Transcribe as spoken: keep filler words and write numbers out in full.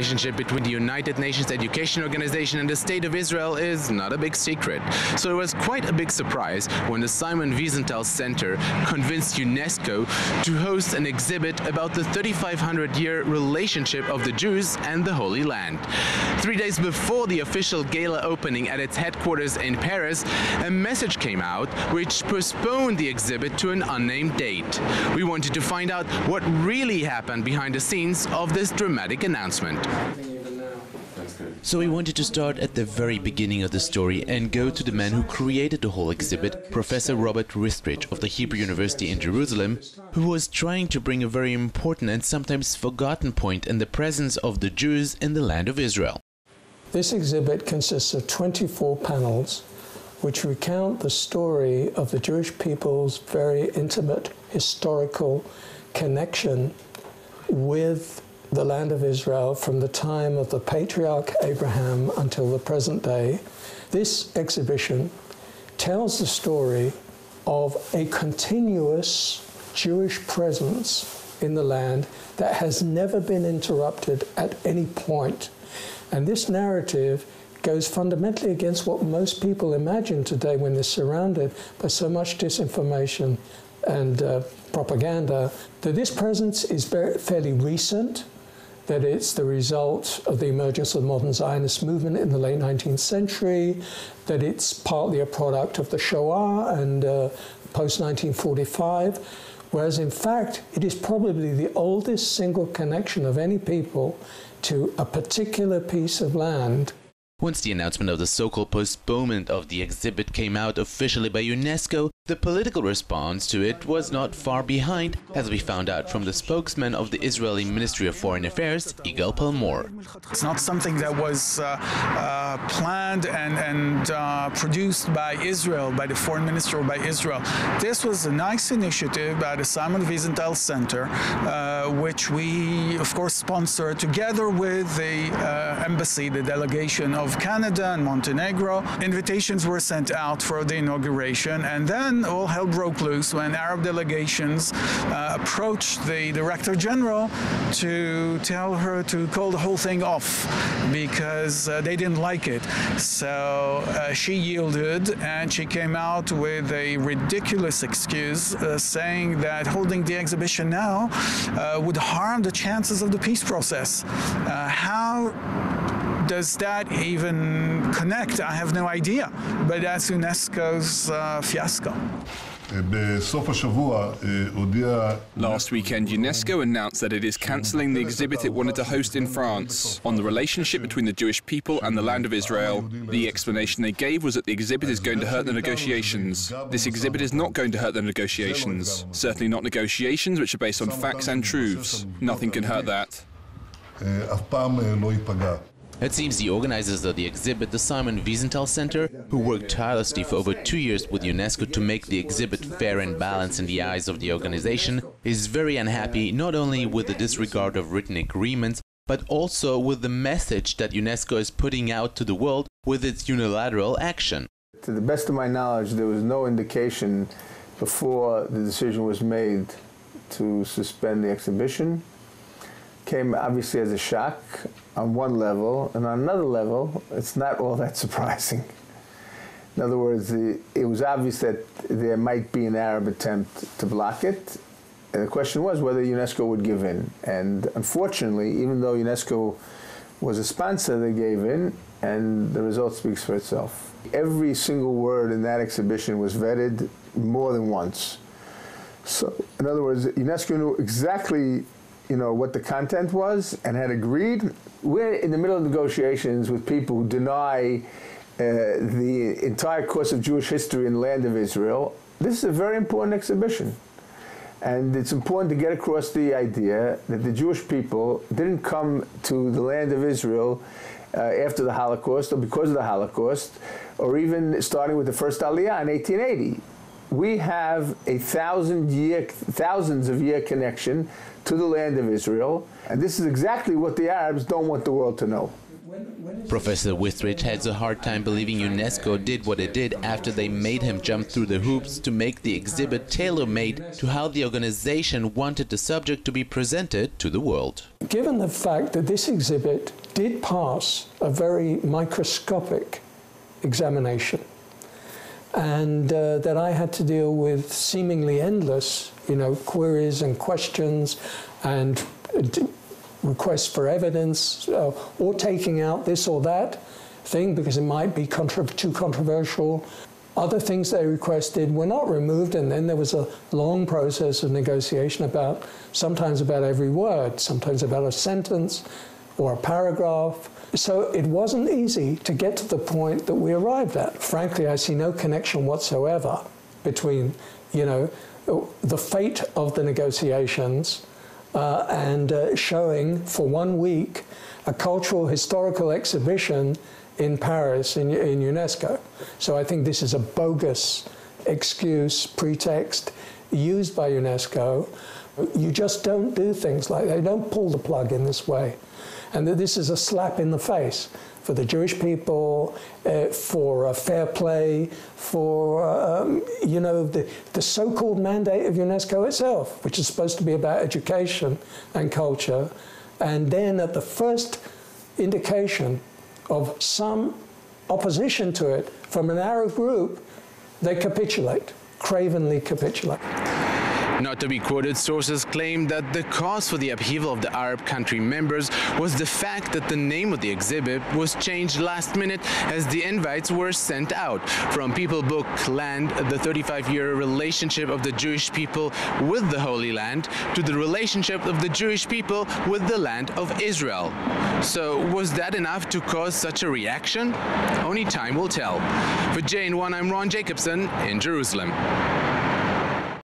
relationship between the United Nations Education Organization and the State of Israel is not a big secret. So it was quite a big surprise when the Simon Wiesenthal Center convinced UNESCO to host an exhibit about the thirty-five hundred year relationship of the Jews and the Holy Land. Three days before the official gala opening at its headquarters in Paris, a message came out which postponed the exhibit to an unnamed date. We wanted to find out what really happened behind the scenes of this dramatic announcement. So we wanted to start at the very beginning of the story and go to the man who created the whole exhibit, Professor Robert Wistrich of the Hebrew University in Jerusalem, who was trying to bring a very important and sometimes forgotten point in the presence of the Jews in the land of Israel. This exhibit consists of twenty-four panels which recount the story of the Jewish people's very intimate historical connection with the land of Israel from the time of the patriarch Abraham until the present day. This exhibition tells the story of a continuous Jewish presence in the land that has never been interrupted at any point. And this narrative goes fundamentally against what most people imagine today when they're surrounded by so much disinformation and uh, propaganda, that this presence is very, fairly recent, that it's the result of the emergence of the modern Zionist movement in the late nineteenth century, that it's partly a product of the Shoah and uh, post nineteen forty-five, whereas in fact it is probably the oldest single connection of any people to a particular piece of land. Once the announcement of the so-called postponement of the exhibit came out officially by UNESCO, the political response to it was not far behind, as we found out from the spokesman of the Israeli Ministry of Foreign Affairs, Igal Palmore. It's not something that was uh, uh, planned and, and uh, produced by Israel, by the foreign minister or by Israel. This was a nice initiative by the Simon Wiesenthal Center, uh, which we, of course, sponsored together with the uh, embassy, the delegation of Canada and Montenegro. Invitations were sent out for the inauguration, and then all hell broke loose when Arab delegations uh, approached the Director General to tell her to call the whole thing off because uh, they didn't like it. So uh, she yielded, and she came out with a ridiculous excuse uh, saying that holding the exhibition now uh, would harm the chances of the peace process. Uh, how does that even connect? I have no idea, but that's UNESCO's uh, fiasco. Last weekend, UNESCO announced that it is cancelling the exhibit it wanted to host in France on the relationship between the Jewish people and the land of Israel. The explanation they gave was that the exhibit is going to hurt the negotiations. This exhibit is not going to hurt the negotiations. Certainly not negotiations which are based on facts and truths. Nothing can hurt that. It seems the organizers of the exhibit, the Simon Wiesenthal Center, who worked tirelessly for over two years with UNESCO to make the exhibit fair and balanced in the eyes of the organization, is very unhappy not only with the disregard of written agreements, but also with the message that UNESCO is putting out to the world with its unilateral action. To the best of my knowledge, there was no indication before the decision was made to suspend the exhibition. Came obviously as a shock on one level, and on another level, it's not all that surprising. In other words, the, it was obvious that there might be an Arab attempt to block it, and the question was whether UNESCO would give in. And unfortunately, even though UNESCO was a sponsor, they gave in, and the result speaks for itself. Every single word in that exhibition was vetted more than once. So, in other words, UNESCO knew exactly you know, what the content was and had agreed. We're in the middle of negotiations with people who deny uh, the entire course of Jewish history in the land of Israel. This is a very important exhibition. And it's important to get across the idea that the Jewish people didn't come to the land of Israel uh, after the Holocaust or because of the Holocaust, or even starting with the first Aliyah in eighteen eighty. We have a thousand year, thousands of year connection to the land of Israel, and this is exactly what the Arabs don't want the world to know. Professor Wistrich has a hard time believing UNESCO did what it did after they made him jump through the hoops to make the exhibit tailor-made to how the organization wanted the subject to be presented to the world. Given the fact that this exhibit did pass a very microscopic examination, and uh, that I had to deal with seemingly endless, you know, queries and questions and d requests for evidence, uh, or taking out this or that thing because it might be contra too controversial. Other things they requested were not removed, and then there was a long process of negotiation about, sometimes about every word, sometimes about a sentence or a paragraph. So it wasn't easy to get to the point that we arrived at. Frankly, I see no connection whatsoever between, you know, the fate of the negotiations uh, and uh, showing for one week a cultural historical exhibition in Paris in, in UNESCO. So I think this is a bogus excuse, pretext used by UNESCO. You just don't do things like that. You don't pull the plug in this way. And that this is a slap in the face for the Jewish people, uh, for uh, fair play, for um, you know, the, the so-called mandate of UNESCO itself, which is supposed to be about education and culture. And then at the first indication of some opposition to it from an Arab group, they capitulate, cravenly capitulate. Not to be quoted, sources claim that the cause for the upheaval of the Arab country members was the fact that the name of the exhibit was changed last minute as the invites were sent out. From People Book Land, the thirty-five year relationship of the Jewish people with the Holy Land, to the relationship of the Jewish people with the land of Israel. So was that enough to cause such a reaction? Only time will tell. For J N one, I'm Ron Jacobsohn in Jerusalem.